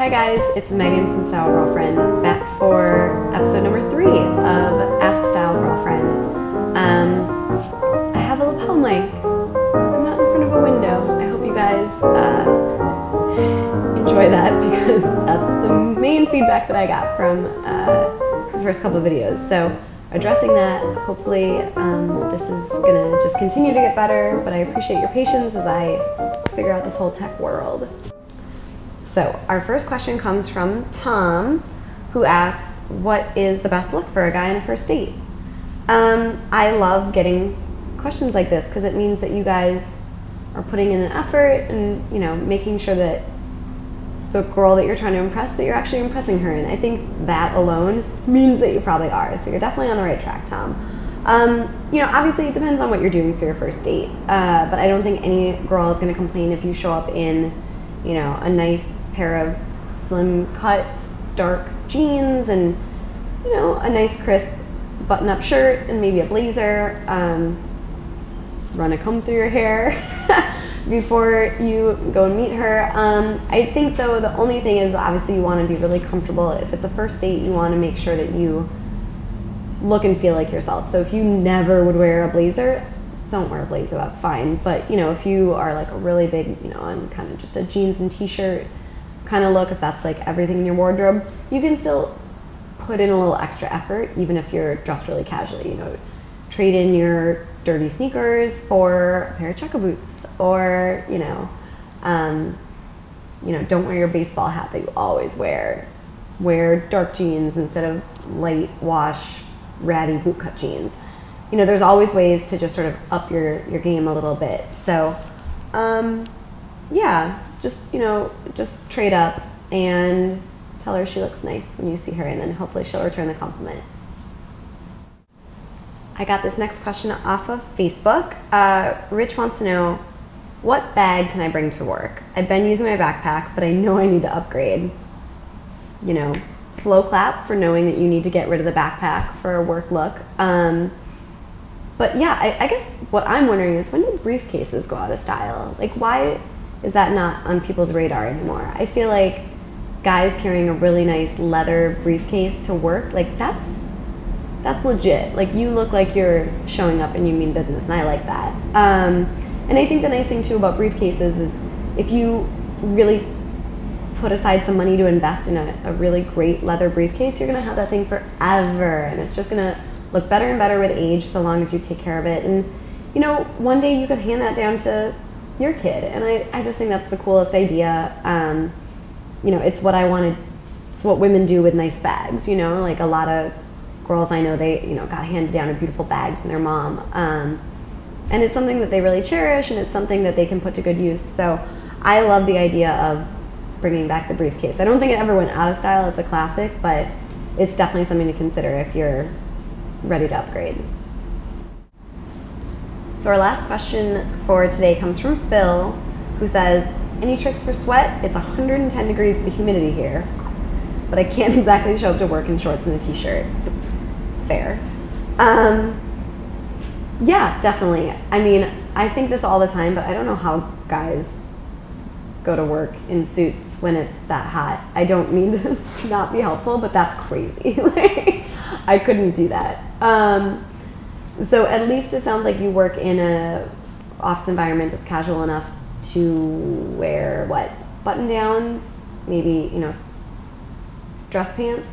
Hi guys, it's Megan from Style Girlfriend, back for episode number 3 of Ask Style Girlfriend. I have a lapel mic. I'm not in front of a window. I hope you guys enjoy that, because that's the main feedback that I got from the first couple of videos. So addressing that, hopefully this is gonna just continue to get better, but I appreciate your patience as I figure out this whole tech world. So our first question comes from Tom, who asks, what is the best look for a guy on a first date? I love getting questions like this because it means that you guys are putting in an effort and, you know, making sure that the girl that you're trying to impress, that you're actually impressing her. And I think that alone means that you probably are. So you're definitely on the right track, Tom. You know, obviously it depends on what you're doing for your first date, but I don't think any girl is going to complain if you show up in, you know, a nice pair of slim cut dark jeans and, you know, a nice crisp button-up shirt and maybe a blazer, run a comb through your hair before you go and meet her. I think though the only thing is, obviously you want to be really comfortable. If it's a first date, you want to make sure that you look and feel like yourself. So if you never would wear a blazer, don't wear a blazer, that's fine. But, you know, if you are like a really big, you know, on kind of just a jeans and t-shirt kind of look, if that's like everything in your wardrobe, you can still put in a little extra effort, even if you're dressed really casually. You know, trade in your dirty sneakers for a pair of checker boots, or, you know, don't wear your baseball hat that you always wear. Wear dark jeans instead of light wash, ratty bootcut jeans. You know, there's always ways to just sort of up your game a little bit. So, yeah, just, you know, just trade up and tell her she looks nice when you see her, and then hopefully she'll return the compliment. I got this next question off of Facebook. Rich wants to know, what bag can I bring to work? I've been using my backpack, but I know I need to upgrade. You know, slow clap for knowing that you need to get rid of the backpack for a work look. But yeah, I guess what I'm wondering is, when do briefcases go out of style? Like, why is that not on people's radar anymore? I feel like guys carrying a really nice leather briefcase to work, like that's legit. Like, you look like you're showing up and you mean business, and I like that. And I think the nice thing too about briefcases is, if you really put aside some money to invest in a really great leather briefcase, you're gonna have that thing forever, and it's just gonna look better and better with age, so long as you take care of it. And, you know, one day you could hand that down to your kid. And I just think that's the coolest idea. You know, it's what I wanted, it's what women do with nice bags, you know, like a lot of girls I know, they, you know, got handed down a beautiful bag from their mom. And it's something that they really cherish, and it's something that they can put to good use. So I love the idea of bringing back the briefcase. I don't think it ever went out of style, it's a classic, but it's definitely something to consider if you're ready to upgrade. So our last question for today comes from Phil, who says, any tricks for sweat? It's 110 degrees with the humidity here, but I can't exactly show up to work in shorts and a t-shirt. Fair. Yeah, definitely. I mean, I think this all the time, but I don't know how guys go to work in suits when it's that hot. I don't mean to not be helpful, but that's crazy. Like, I couldn't do that. So at least it sounds like you work in a office environment that's casual enough to wear, what, button downs, maybe, you know, dress pants.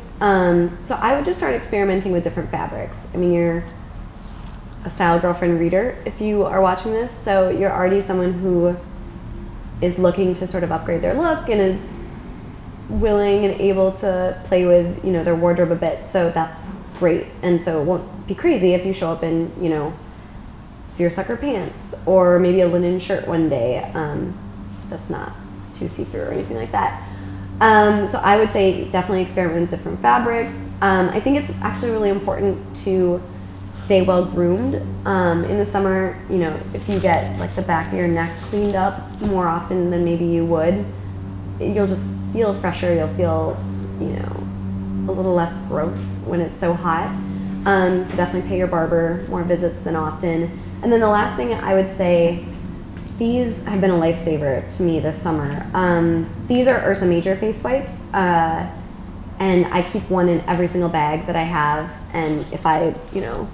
So I would just start experimenting with different fabrics. I mean, you're a Style Girlfriend reader if you are watching this, so you're already someone who is looking to sort of upgrade their look and is willing and able to play with, you know, their wardrobe a bit. So that's great. And so it won't be crazy if you show up in, you know, seersucker pants or maybe a linen shirt one day that's not too see-through or anything like that. So I would say definitely experiment with different fabrics. I think it's actually really important to stay well groomed. In the summer, you know, if you get like the back of your neck cleaned up more often than maybe you would, you'll just feel fresher, you'll feel, you know, a little less gross when it's so hot. So definitely pay your barber more visits than often. And then the last thing I would say These have been a lifesaver to me this summer. These are Ursa Major face wipes, and I keep one in every single bag that I have. And if I, you know,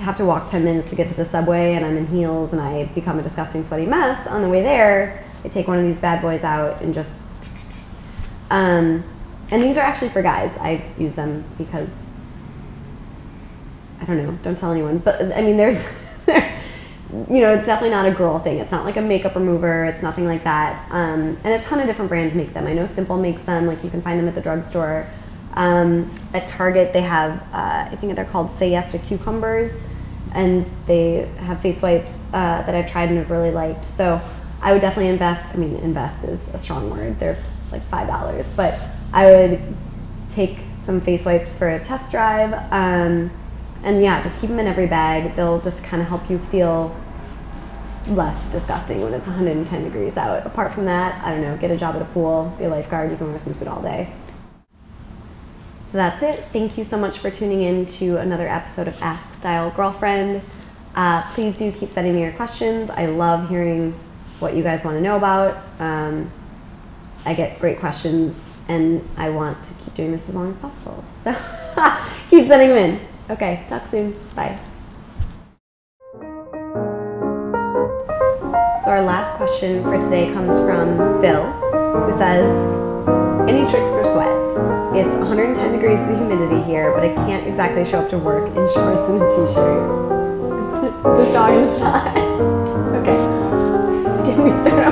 have to walk 10 minutes to get to the subway and I'm in heels and I become a disgusting sweaty mess on the way there, I take one of these bad boys out and just... and these are actually for guys. I use them because, I don't know, don't tell anyone, but I mean, there's... you know, it's definitely not a girl thing. It's not like a makeup remover. It's nothing like that. And a ton of different brands make them. I know Simple makes them. Like, you can find them at the drugstore. At Target, they have, I think they're called Say Yes to Cucumbers. And they have face wipes that I've tried and have really liked. So I would definitely invest. I mean, invest is a strong word. They're like $5. But I would take some face wipes for a test drive. And yeah, just keep them in every bag. They'll just kind of help you feel less disgusting when it's 110 degrees out. Apart from that, I don't know, get a job at a pool, be a lifeguard, you can wear a swimsuit all day. So that's it. Thank you so much for tuning in to another episode of Ask Style Girlfriend. Please do keep sending me your questions. I love hearing what you guys want to know about. I get great questions and I want to keep doing this as long as possible. So keep sending them in. Okay, talk soon. Bye. So our last question for today comes from Phil, who says, any tricks for sweat? It's 110 degrees of humidity here, but I can't exactly show up to work in shorts and a t-shirt. This dog is shy. Okay, can we start off?